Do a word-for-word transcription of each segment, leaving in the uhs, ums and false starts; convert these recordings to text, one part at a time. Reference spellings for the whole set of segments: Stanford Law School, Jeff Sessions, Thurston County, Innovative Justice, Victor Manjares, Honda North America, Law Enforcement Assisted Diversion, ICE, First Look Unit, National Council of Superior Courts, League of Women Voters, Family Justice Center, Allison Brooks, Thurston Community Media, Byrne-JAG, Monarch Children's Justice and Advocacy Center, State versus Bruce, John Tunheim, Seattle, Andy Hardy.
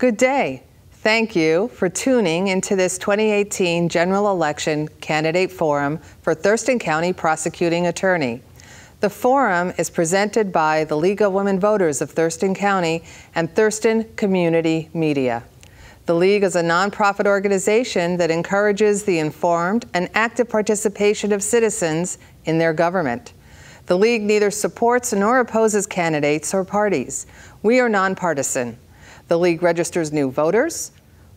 Good day. Thank you for tuning into this twenty eighteen general election candidate forum for Thurston County Prosecuting Attorney. The forum is presented by the League of Women Voters of Thurston County and Thurston Community Media. The League is a nonprofit organization that encourages the informed and active participation of citizens in their government. The League neither supports nor opposes candidates or parties. We are nonpartisan. The League registers new voters,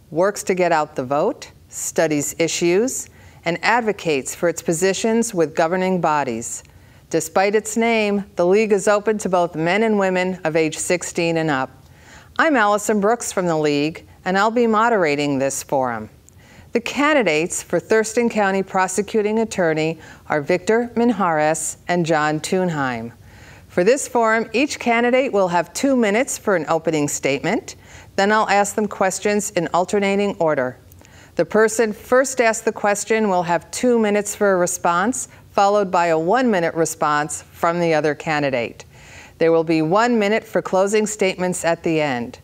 works to get out the vote, studies issues, and advocates for its positions with governing bodies. Despite its name, the League is open to both men and women of age sixteen and up. I'm Allison Brooks from the League, and I'll be moderating this forum. The candidates for Thurston County Prosecuting Attorney are Victor Manjares and John Tunheim. For this forum, each candidate will have two minutes for an opening statement. Then I'll ask them questions in alternating order. The person first asked the question will have two minutes for a response, followed by a one-minute response from the other candidate. There will be one minute for closing statements at the end.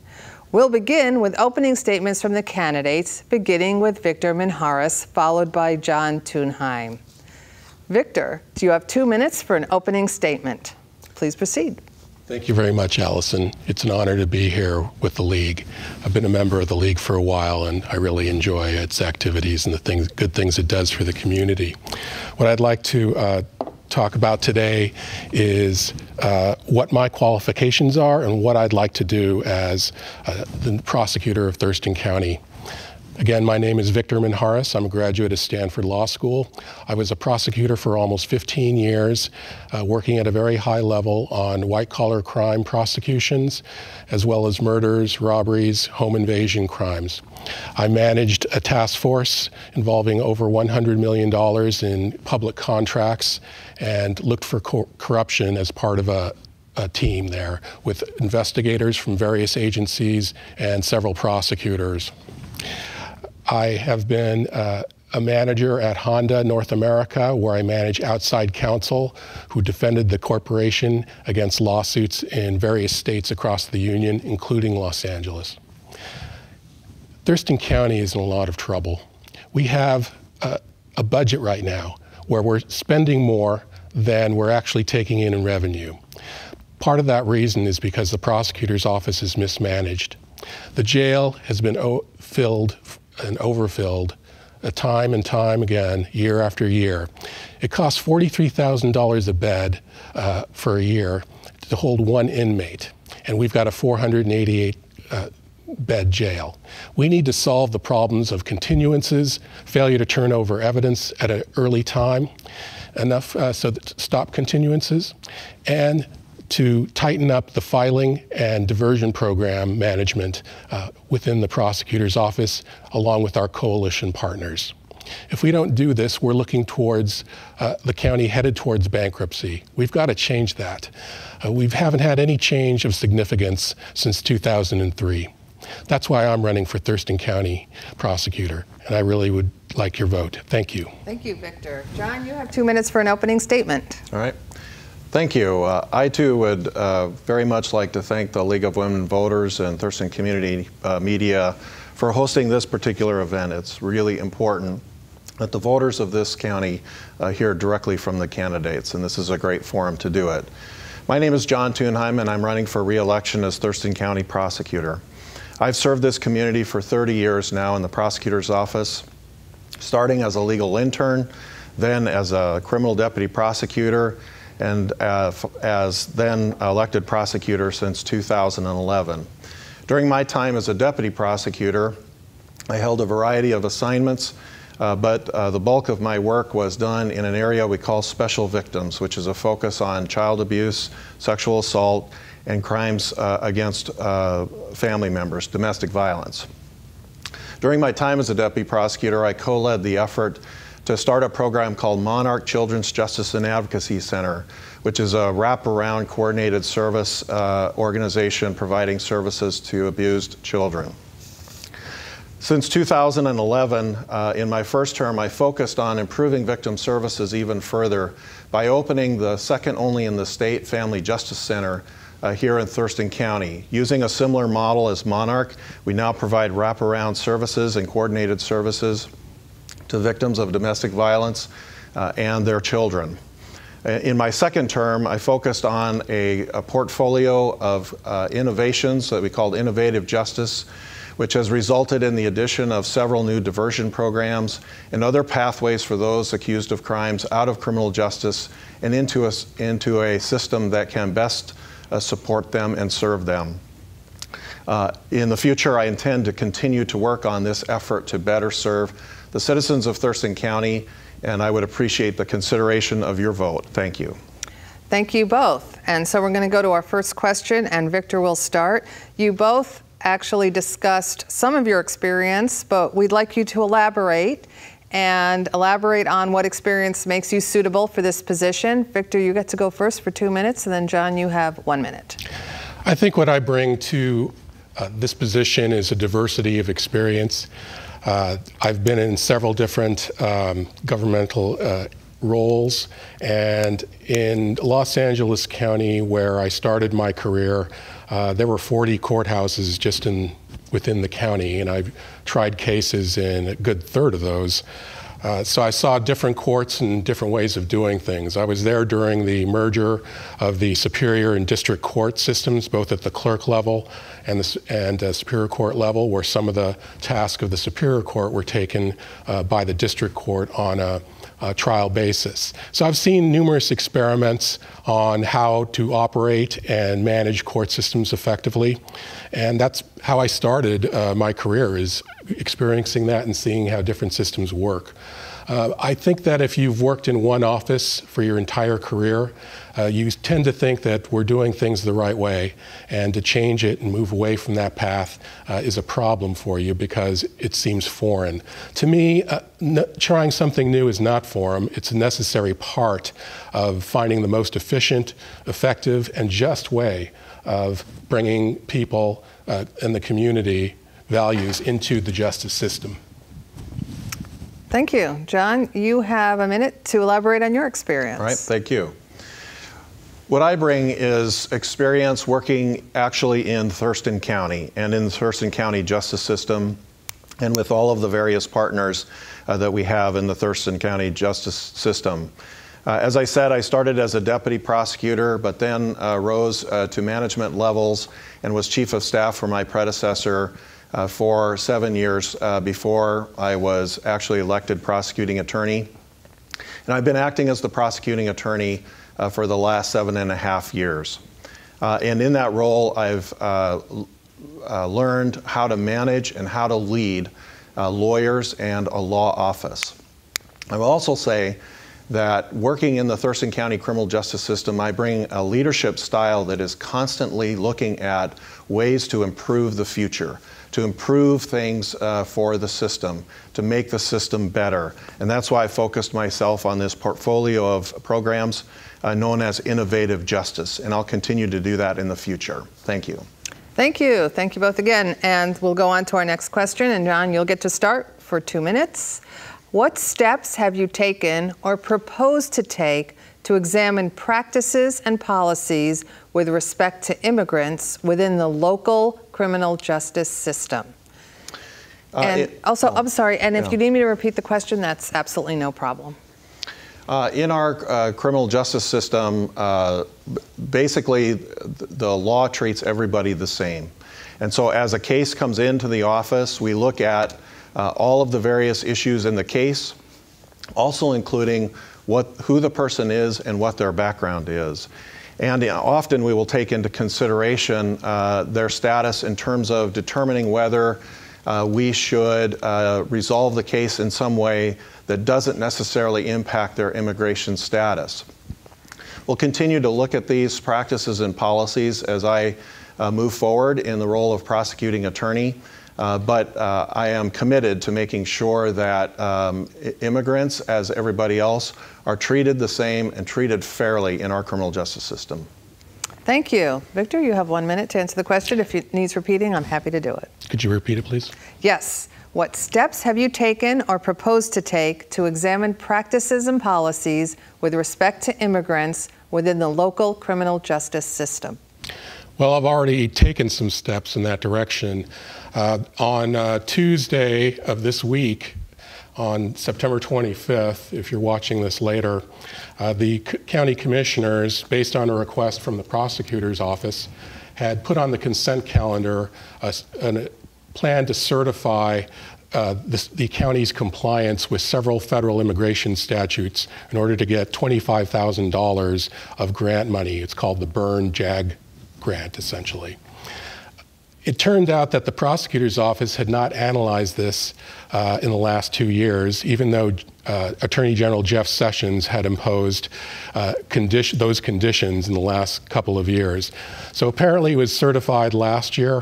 We'll begin with opening statements from the candidates, beginning with Victor Manjares, followed by John Tunheim. Victor, do you have two minutes for an opening statement? Please proceed. Thank you very much, Allison. It's an honor to be here with the League. I've been a member of the League for a while, and I really enjoy its activities and the things, good things it does for the community. What I'd like to uh, talk about today is uh, what my qualifications are and what I'd like to do as uh, the prosecutor of Thurston County. Again, my name is Victor Manjares. I'm a graduate of Stanford Law School. I was a prosecutor for almost fifteen years, uh, working at a very high level on white-collar crime prosecutions, as well as murders, robberies, home invasion crimes. I managed a task force involving over one hundred million dollars in public contracts and looked for co- corruption as part of a A team there with investigators from various agencies and several prosecutors. I have been uh, a manager at Honda North America, where I manage outside counsel who defended the corporation against lawsuits in various states across the union, including Los Angeles. Thurston County is in a lot of trouble. We have a, a budget right now where we're spending more than we're actually taking in in revenue. Part of that reason is because the prosecutor's office is mismanaged. The jail has been filled and overfilled uh, time and time again, year after year. It costs forty-three thousand dollars a bed uh, for a year to hold one inmate, and we've got a four hundred eighty-eight uh, bed jail. We need to solve the problems of continuances, failure to turn over evidence at an early time, enough uh, so that to stop continuances, and to tighten up the filing and diversion program management uh, within the prosecutor's office, along with our coalition partners. If we don't do this, we're looking towards uh, the county headed towards bankruptcy. We've got to change that. Uh, we haven't had any change of significance since two thousand three. That's why I'm running for Thurston County Prosecutor, and I really would like your vote. Thank you. Thank you, Victor. John, you have two minutes for an opening statement. All right. Thank you. Uh, I too would uh, very much like to thank the League of Women Voters and Thurston Community uh, Media for hosting this particular event. It's really important that the voters of this county uh, hear directly from the candidates, and this is a great forum to do it. My name is John Tunheim, and I'm running for re-election as Thurston County Prosecutor. I've served this community for thirty years now in the prosecutor's office, starting as a legal intern, then as a criminal deputy prosecutor, and uh, as then elected prosecutor since two thousand eleven. During my time as a deputy prosecutor, I held a variety of assignments, uh, but uh, the bulk of my work was done in an area we call special victims, which is a focus on child abuse, sexual assault, and crimes uh, against uh, family members, domestic violence. During my time as a deputy prosecutor, I co-led the effort to start a program called Monarch Children's Justice and Advocacy Center, which is a wraparound coordinated service uh, organization providing services to abused children. Since two thousand eleven, uh, in my first term, I focused on improving victim services even further by opening the second only in the state Family Justice Center uh, here in Thurston County. Using a similar model as Monarch, we now provide wraparound services and coordinated services to victims of domestic violence uh, and their children. In my second term, I focused on a, a portfolio of uh, innovations that we called Innovative Justice, which has resulted in the addition of several new diversion programs and other pathways for those accused of crimes out of criminal justice and into a, into a system that can best uh, support them and serve them. Uh, in the future, I intend to continue to work on this effort to better serve the citizens of Thurston County, and I would appreciate the consideration of your vote. Thank you. Thank you both. And so we're going to go to our first question, and Victor will start. You both actually discussed some of your experience, but we'd like you to elaborate and elaborate on what experience makes you suitable for this position. Victor, you get to go first for two minutes, and then John, you have one minute. I think what I bring to uh, this position is a diversity of experience. Uh, I've been in several different um, governmental uh, roles, and in Los Angeles County, where I started my career, uh, there were forty courthouses just in within the county, and I've tried cases in a good third of those. Uh, so I saw different courts and different ways of doing things. I was there during the merger of the superior and district court systems, both at the clerk level and the and, uh, superior court level, where some of the tasks of the superior court were taken uh, by the district court on a, a trial basis. So I've seen numerous experiments on how to operate and manage court systems effectively. And that's how I started uh, my career, is experiencing that and seeing how different systems work. Uh, I think that if you've worked in one office for your entire career, uh, you tend to think that we're doing things the right way, and to change it and move away from that path uh, is a problem for you because it seems foreign. To me, uh, n trying something new is not foreign. It's a necessary part of finding the most efficient, effective, and just way of bringing people uh, and the community values into the justice system. Thank you. John, you have a minute to elaborate on your experience. All right, thank you. What I bring is experience working actually in Thurston County and in the Thurston County justice system and with all of the various partners uh, that we have in the Thurston County justice system. Uh, as I said, I started as a deputy prosecutor, but then uh, rose uh, to management levels and was chief of staff for my predecessor Uh, for seven years uh, before I was actually elected prosecuting attorney. And I've been acting as the prosecuting attorney uh, for the last seven and a half years. Uh, and in that role, I've uh, uh, learned how to manage and how to lead uh, lawyers and a law office. I will also say that working in the Thurston County criminal justice system, I bring a leadership style that is constantly looking at ways to improve the future, to improve things uh, for the system, to make the system better. And that's why I focused myself on this portfolio of programs uh, known as Innovative Justice. And I'll continue to do that in the future. Thank you. Thank you. Thank you both again. And we'll go on to our next question. And John, you'll get to start for two minutes. What steps have you taken or proposed to take to examine practices and policies with respect to immigrants within the local criminal justice system? Uh, and it, also, oh, I'm sorry, and if yeah. you need me to repeat the question, that's absolutely no problem. Uh, in our uh, criminal justice system, uh, basically the law treats everybody the same. And so as a case comes into the office, we look at uh, all of the various issues in the case, also including what, who the person is and what their background is. And often we will take into consideration uh, their status in terms of determining whether uh, we should uh, resolve the case in some way that doesn't necessarily impact their immigration status. We'll continue to look at these practices and policies as I uh, move forward in the role of prosecuting attorney, uh, but uh, I am committed to making sure that um, immigrants, as everybody else, are treated the same and treated fairly in our criminal justice system. Thank you. Victor, you have one minute to answer the question. If it needs repeating, I'm happy to do it. Could you repeat it, please? Yes. What steps have you taken or proposed to take to examine practices and policies with respect to immigrants within the local criminal justice system? Well, I've already taken some steps in that direction. Uh, on uh, Tuesday of this week, on September twenty-fifth, if you're watching this later, uh, the c- county commissioners, based on a request from the prosecutor's office, had put on the consent calendar a, a plan to certify uh, the, the county's compliance with several federal immigration statutes in order to get twenty-five thousand dollars of grant money. It's called the Byrne-J A G grant, essentially. It turned out that the prosecutor's office had not analyzed this uh, in the last two years, even though uh, Attorney General Jeff Sessions had imposed uh, condi- those conditions in the last couple of years. So apparently it was certified last year,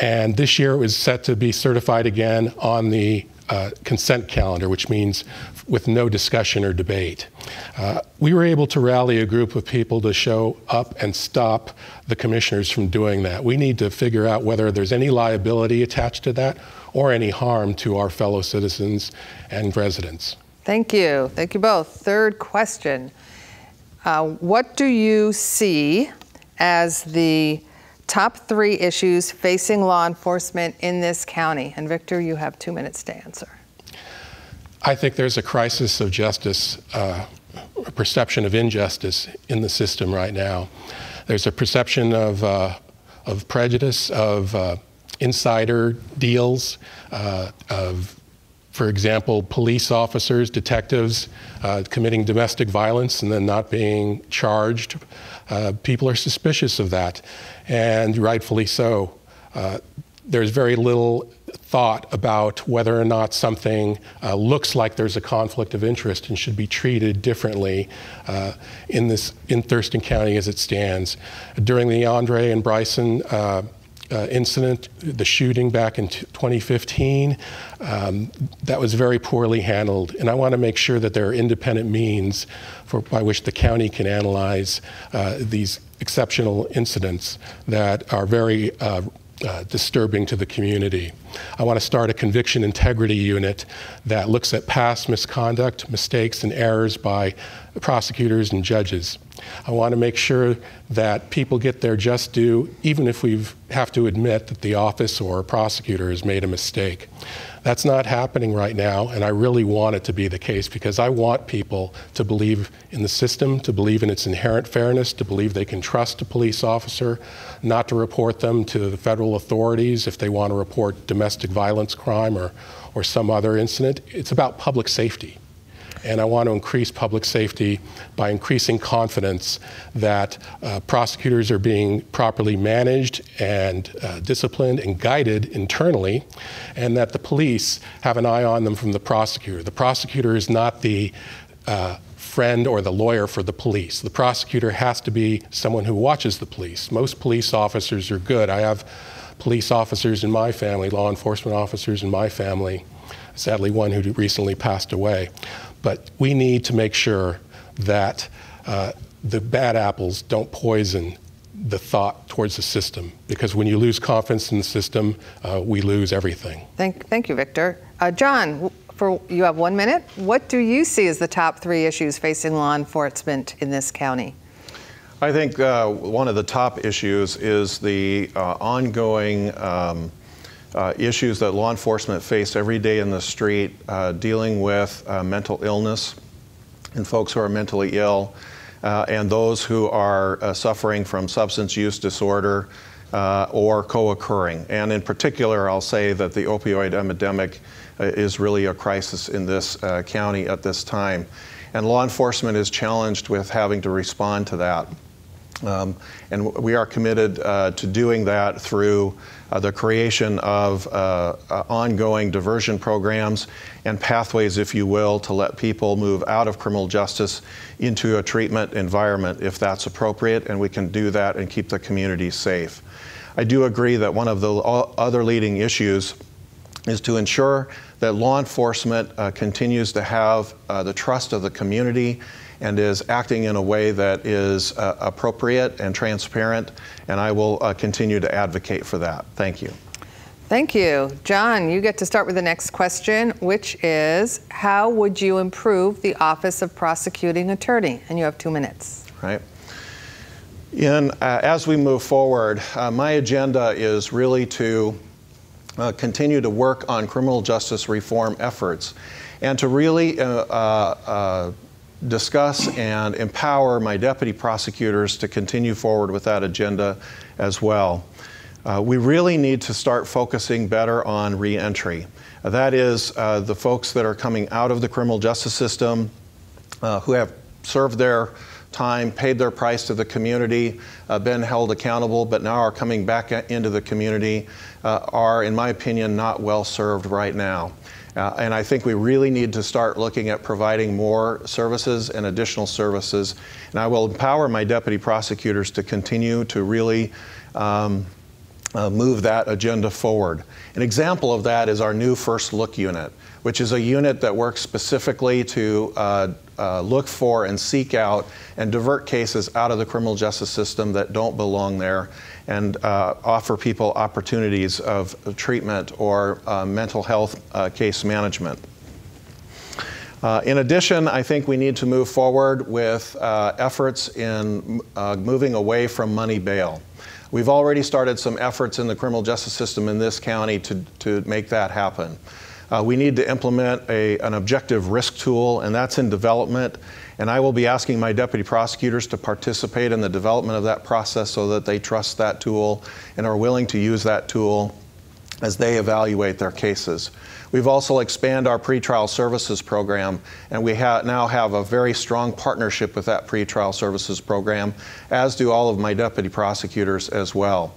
and this year it was set to be certified again on the Uh, consent calendar, which means with no discussion or debate. Uh, we were able to rally a group of people to show up and stop the commissioners from doing that. We need to figure out whether there's any liability attached to that or any harm to our fellow citizens and residents. Thank you. Thank you both. Third question. Uh, what do you see as the top three issues facing law enforcement in this county? And Victor, you have two minutes to answer. I think there's a crisis of justice, uh, a perception of injustice in the system right now. There's a perception of, uh, of prejudice, of uh, insider deals, uh, of, for example, police officers, detectives uh, committing domestic violence and then not being charged. Uh, people are suspicious of that, and rightfully so. Uh, there's very little thought about whether or not something uh, looks like there's a conflict of interest and should be treated differently uh, in this in Thurston County as it stands. During the Andre and Bryson uh, Uh, incident, the shooting back in twenty fifteen, um, that was very poorly handled. And I want to make sure that there are independent means for, by which the county can analyze uh, these exceptional incidents that are very uh, uh, disturbing to the community. I want to start a conviction integrity unit that looks at past misconduct, mistakes, and errors by prosecutors and judges. I want to make sure that people get their just due, even if we have to admit that the office or a prosecutor has made a mistake. That's not happening right now, and I really want it to be the case because I want people to believe in the system, to believe in its inherent fairness, to believe they can trust a police officer, not to report them to the federal authorities if they want to report domestic violence crime or, or some other incident. It's about public safety. And I want to increase public safety by increasing confidence that uh, prosecutors are being properly managed and uh, disciplined and guided internally, and that the police have an eye on them from the prosecutor. The prosecutor is not the uh, friend or the lawyer for the police. The prosecutor has to be someone who watches the police. Most police officers are good. I have police officers in my family, law enforcement officers in my family, sadly one who recently passed away. But we need to make sure that uh, the bad apples don't poison the thought towards the system, because when you lose confidence in the system, uh, we lose everything. Thank, thank you, Victor. Uh, John, for you have one minute. What do you see as the top three issues facing law enforcement in this county? I think uh, one of the top issues is the uh, ongoing um, Uh, issues that law enforcement face every day in the street, uh, dealing with uh, mental illness and folks who are mentally ill, uh, and those who are uh, suffering from substance use disorder uh, or co-occurring. And in particular, I'll say that the opioid epidemic uh, is really a crisis in this uh, county at this time. And law enforcement is challenged with having to respond to that. Um, and we are committed uh, to doing that through uh, the creation of uh, uh, ongoing diversion programs and pathways, if you will, to let people move out of criminal justice into a treatment environment if that's appropriate, and we can do that and keep the community safe. I do agree that one of the other leading issues is to ensure that law enforcement uh, continues to have uh, the trust of the community and is acting in a way that is uh, appropriate and transparent, and I will uh, continue to advocate for that. Thank you. Thank you. John, you get to start with the next question, which is, how would you improve the Office of Prosecuting Attorney? And you have two minutes. Right. In, uh, as we move forward, uh, my agenda is really to uh, continue to work on criminal justice reform efforts and to really uh, uh, discuss and empower my deputy prosecutors to continue forward with that agenda as well. Uh, we really need to start focusing better on reentry. Uh, that is, uh, the folks that are coming out of the criminal justice system uh, who have served their time, paid their price to the community, uh, been held accountable, but now are coming back into the community, uh, are, in my opinion, not well served right now. Uh, and I think we really need to start looking at providing more services and additional services. And I will empower my deputy prosecutors to continue to really um, uh, move that agenda forward. An example of that is our new First Look Unit, which is a unit that works specifically to uh, uh, look for and seek out and divert cases out of the criminal justice system that don't belong there, and uh, offer people opportunities of treatment or uh, mental health uh, case management. Uh, in addition, I think we need to move forward with uh, efforts in uh, moving away from money bail. We've already started some efforts in the criminal justice system in this county to, to make that happen. Uh, we need to implement a, an objective risk tool, and that's in development. And I will be asking my deputy prosecutors to participate in the development of that process so that they trust that tool and are willing to use that tool as they evaluate their cases. We've also expanded our pretrial services program, and we ha now have a very strong partnership with that pretrial services program, as do all of my deputy prosecutors as well.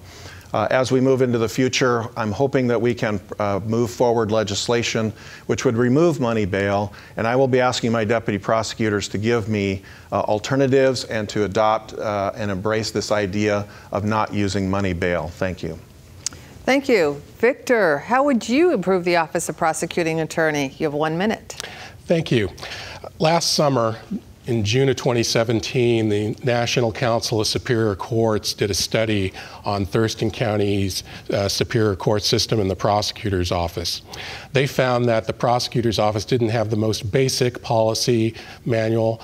Uh, as we move into the future, I'm hoping that we can uh, move forward legislation which would remove money bail, and I will be asking my deputy prosecutors to give me uh, alternatives and to adopt uh, and embrace this idea of not using money bail. Thank you. Thank you. Victor, how would you improve the Office of Prosecuting Attorney? You have one minute. Thank you. Last summer, in June of twenty seventeen, the National Council of Superior Courts did a study on Thurston County's uh, Superior Court system and the prosecutor's office. They found that the prosecutor's office didn't have the most basic policy manual,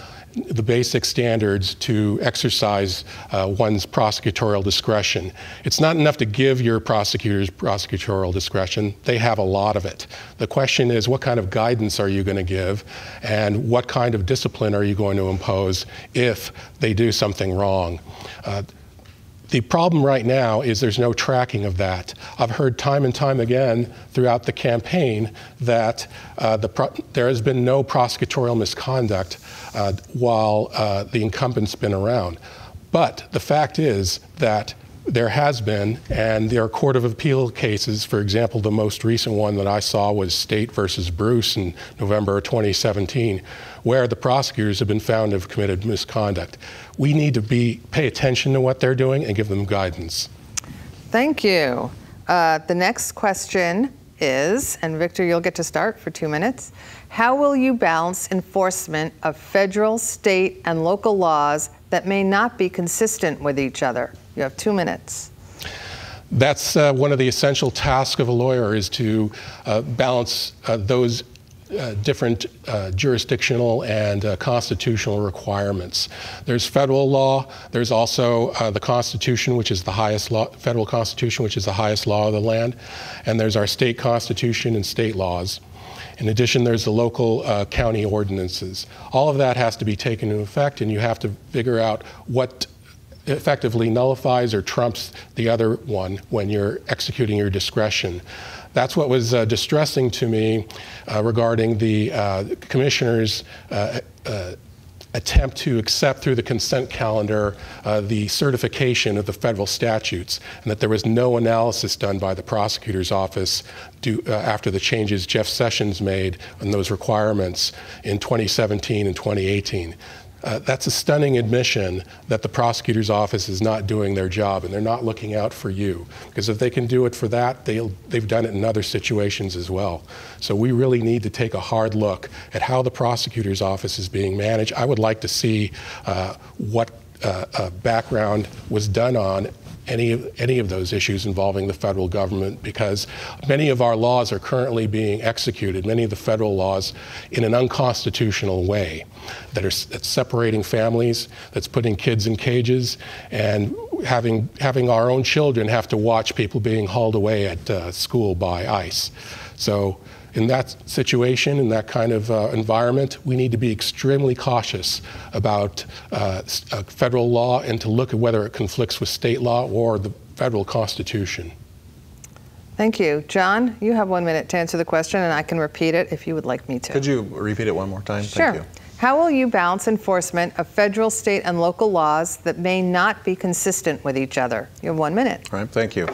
the basic standards to exercise uh, one's prosecutorial discretion. It's not enough to give your prosecutors prosecutorial discretion. They have a lot of it. The question is, what kind of guidance are you going to give, and what kind of discipline are you going to impose if they do something wrong? Uh, The problem right now is there's no tracking of that. I've heard time and time again throughout the campaign that uh, the pro there has been no prosecutorial misconduct uh, while uh, the incumbent's been around. But the fact is that there has been, and there are Court of Appeal cases. For example, the most recent one that I saw was State versus Bruce in November of twenty seventeen, where the prosecutors have been found to have committed misconduct. We need to be, pay attention to what they're doing and give them guidance. Thank you. Uh, the next question is, and Victor, you'll get to start for two minutes, how will you balance enforcement of federal, state, and local laws that may not be consistent with each other? You have two minutes. That's uh, one of the essential tasks of a lawyer, is to uh, balance uh, those uh, different uh, jurisdictional and uh, constitutional requirements. There's federal law. There's also uh, the Constitution, which is the highest law, federal Constitution, which is the highest law of the land. And there's our state Constitution and state laws. In addition, there's the local uh, county ordinances. All of that has to be taken into effect, and you have to figure out what effectively nullifies or trumps the other one when you're executing your discretion. That's what was uh, distressing to me uh, regarding the uh, commissioner's uh, uh, attempt to accept through the consent calendar uh, the certification of the federal statutes, and that there was no analysis done by the prosecutor's office due, uh, after the changes Jeff Sessions made on those requirements in twenty seventeen and twenty eighteen. Uh, that's a stunning admission that the prosecutor's office is not doing their job, and they're not looking out for you. Because if they can do it for that, they'll, they've done it in other situations as well. So we really need to take a hard look at how the prosecutor's office is being managed. I would like to see uh, what uh, uh, background was done on any, any of those issues involving the federal government, because many of our laws are currently being executed, many of the federal laws, in an unconstitutional way that are that's separating families, that's putting kids in cages, and having, having our own children have to watch people being hauled away at uh, school by ICE. So in that situation, in that kind of uh, environment, we need to be extremely cautious about uh, uh, federal law and to look at whether it conflicts with state law or the federal Constitution. Thank you. John, you have one minute to answer the question, and I can repeat it if you would like me to. Could you repeat it one more time? Sure. Thank you. How will you balance enforcement of federal, state, and local laws that may not be consistent with each other? You have one minute. All right, thank you.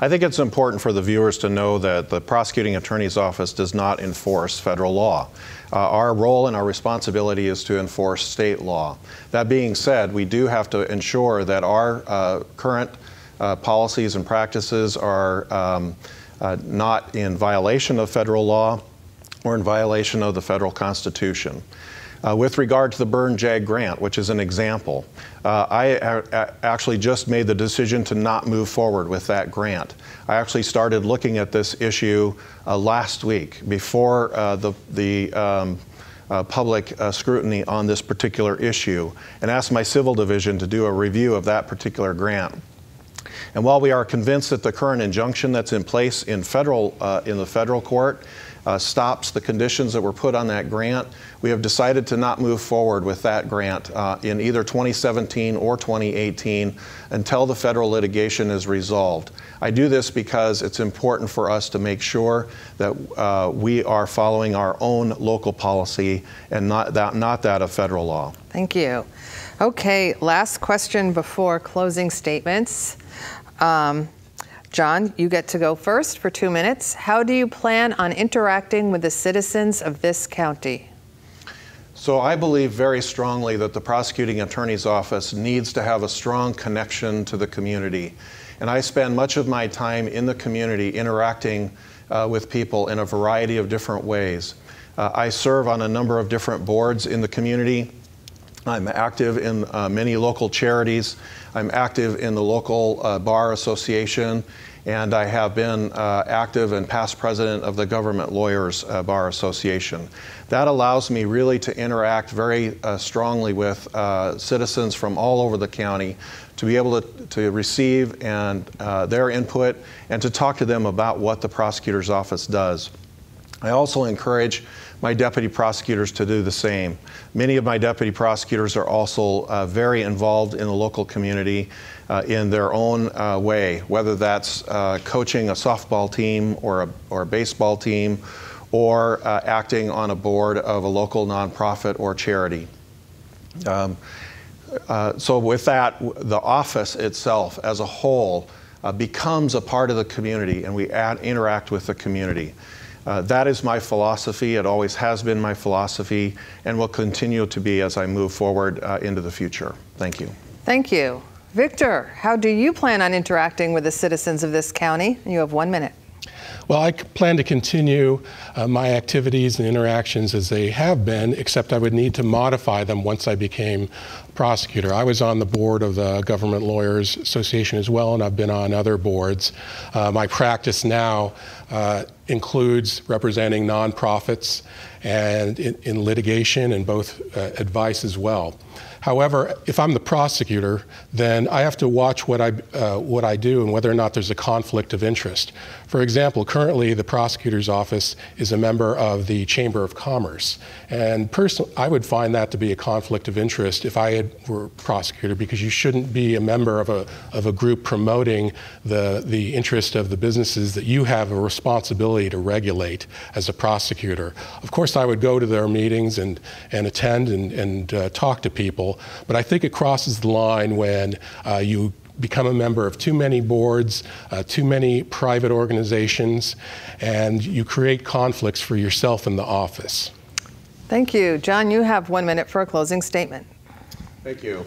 I think it's important for the viewers to know that the prosecuting attorney's office does not enforce federal law. Uh, our role and our responsibility is to enforce state law. That being said, we do have to ensure that our uh, current uh, policies and practices are um, uh, not in violation of federal law or in violation of the federal Constitution. Uh, with regard to the Byrne-JAG grant, which is an example, uh, I uh, actually just made the decision to not move forward with that grant. I actually started looking at this issue uh, last week before uh, the, the um, uh, public uh, scrutiny on this particular issue, and asked my civil division to do a review of that particular grant. And while we are convinced that the current injunction that's in place in, federal, uh, in the federal court Uh, stops the conditions that were put on that grant, we have decided to not move forward with that grant uh, in either twenty seventeen or twenty eighteen until the federal litigation is resolved. I do this because it's important for us to make sure that uh, we are following our own local policy and not that, not that of federal law. Thank you. Okay, last question before closing statements. Um, John, you get to go first for two minutes. How do you plan on interacting with the citizens of this county? So I believe very strongly that the prosecuting attorney's office needs to have a strong connection to the community. And I spend much of my time in the community interacting uh, with people in a variety of different ways. Uh, I serve on a number of different boards in the community. I'm active in uh, many local charities. I'm active in the local uh, bar association, and I have been uh, active and past president of the Government Lawyers uh, Bar Association. That allows me really to interact very uh, strongly with uh, citizens from all over the county, to be able to, to receive and uh, their input and to talk to them about what the prosecutor's office does. I also encourage my deputy prosecutors to do the same. Many of my deputy prosecutors are also uh, very involved in the local community uh, in their own uh, way, whether that's uh, coaching a softball team or a, or a baseball team, or uh, acting on a board of a local nonprofit or charity. Um, uh, so with that, the office itself as a whole uh, becomes a part of the community, and we add, interact with the community. Uh, that is my philosophy. It always has been my philosophy and will continue to be as I move forward uh, into the future. Thank you. Thank you. Victor, how do you plan on interacting with the citizens of this county? You have one minute. Well, I plan to continue uh, my activities and interactions as they have been, except I would need to modify them once I became prosecutor. I was on the board of the Government Lawyers Association as well, and I've been on other boards. Uh, my practice now uh, includes representing nonprofits and in, in litigation and both uh, advice as well. However, if I'm the prosecutor, then I have to watch what I, uh, what I do and whether or not there's a conflict of interest. For example, currently the prosecutor's office is a member of the Chamber of Commerce. And personally, I would find that to be a conflict of interest if I had, were a prosecutor, because you shouldn't be a member of a, of a group promoting the, the interest of the businesses that you have a responsibility to regulate as a prosecutor. Of course, I would go to their meetings and, and attend and, and uh, talk to people. But I think it crosses the line when uh, you become a member of too many boards, uh, too many private organizations, and you create conflicts for yourself in the office. Thank you. John, you have one minute for a closing statement. Thank you.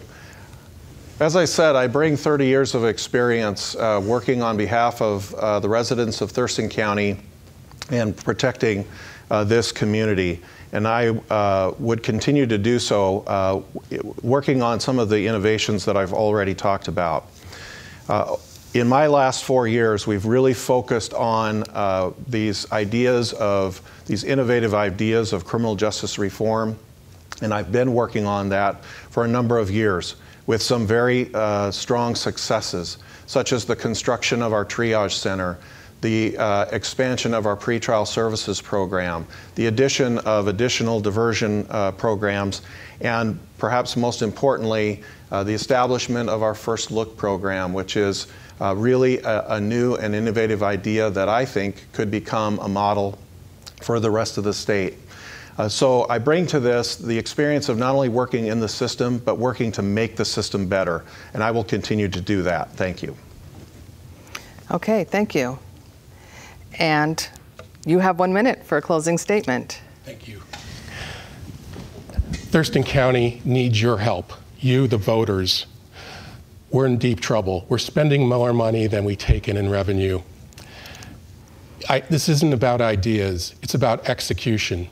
As I said, I bring thirty years of experience uh, working on behalf of uh, the residents of Thurston County and protecting uh, this community. And I uh, would continue to do so, uh, working on some of the innovations that I've already talked about. Uh, in my last four years, we've really focused on uh, these ideas of, these innovative ideas of criminal justice reform, and I've been working on that for a number of years with some very uh, strong successes, such as the construction of our triage center, the uh, expansion of our pretrial services program, the addition of additional diversion uh, programs, and perhaps most importantly, uh, the establishment of our First Look program, which is Uh, really a, a new and innovative idea that I think could become a model for the rest of the state. Uh, so I bring to this the experience of not only working in the system, but working to make the system better. And I will continue to do that. Thank you. Okay, thank you. And you have one minute for a closing statement. Thank you. Thurston County needs your help, you, the voters. We're in deep trouble. We're spending more money than we take in in revenue. I, this isn't about ideas, it's about execution.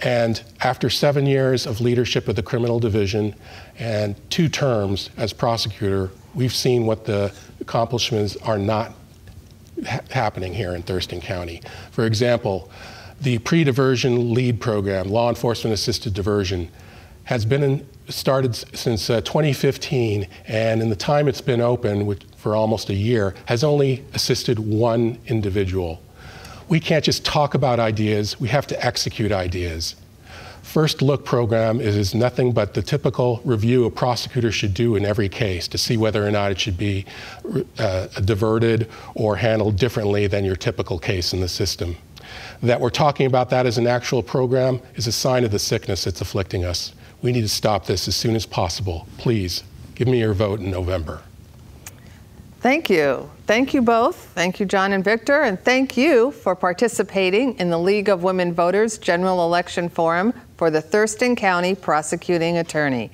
And after seven years of leadership of the criminal division and two terms as prosecutor, we've seen what the accomplishments are not ha happening here in Thurston County. For example, the pre-diversion lead program, Law Enforcement Assisted Diversion, has been in, started since uh, twenty fifteen, and in the time it's been open, which for almost a year, has only assisted one individual. We can't just talk about ideas, we have to execute ideas. First Look program is nothing but the typical review a prosecutor should do in every case to see whether or not it should be uh, diverted or handled differently than your typical case in the system. That we're talking about that as an actual program is a sign of the sickness that's afflicting us. We need to stop this as soon as possible. Please, give me your vote in November. Thank you. Thank you both. Thank you, John and Victor, and thank you for participating in the League of Women Voters General Election Forum for the Thurston County Prosecuting Attorney.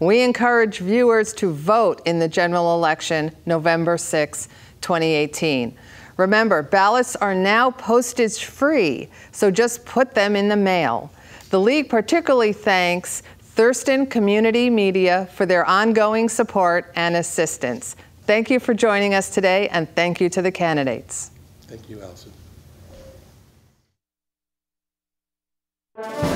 We encourage viewers to vote in the general election November sixth, twenty eighteen. Remember, ballots are now postage free, so just put them in the mail. The League particularly thanks Thurston Community Media for their ongoing support and assistance. Thank you for joining us today, and thank you to the candidates. Thank you, Allison.